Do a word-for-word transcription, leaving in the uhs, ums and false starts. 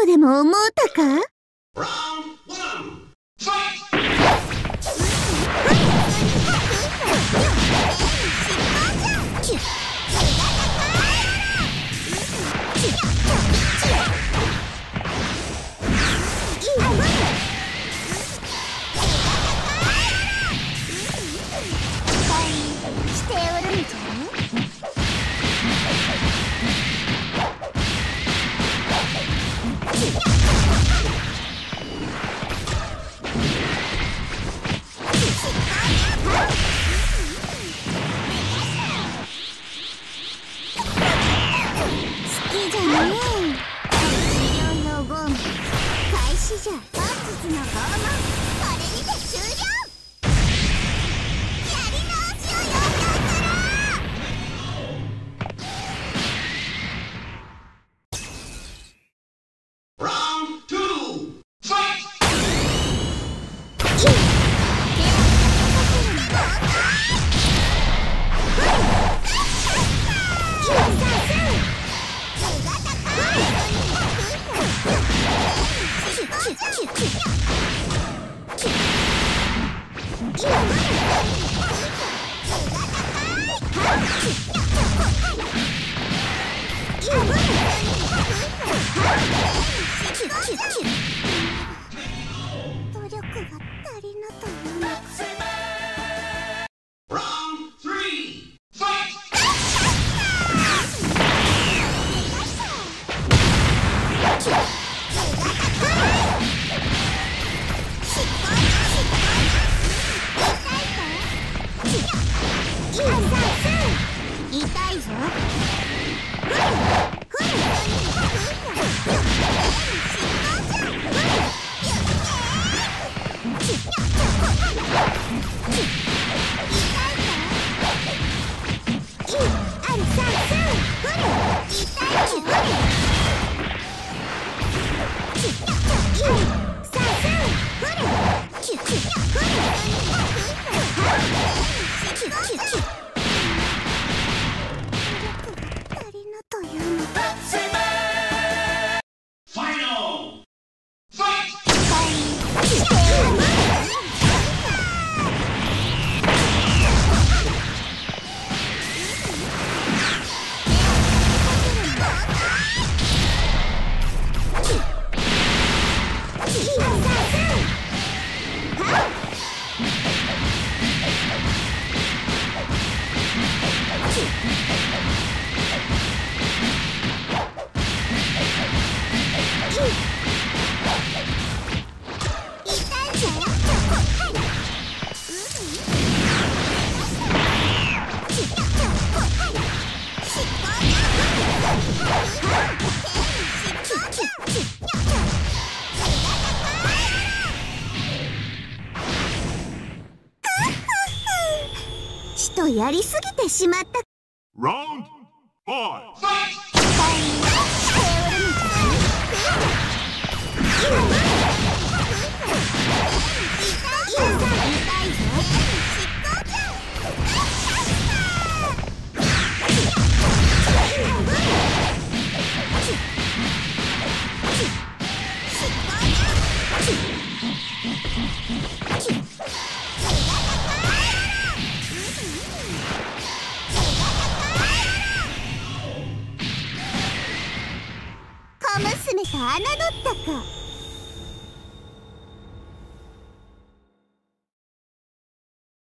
とでも思うたか？やりすぎてしまった。あなどったか。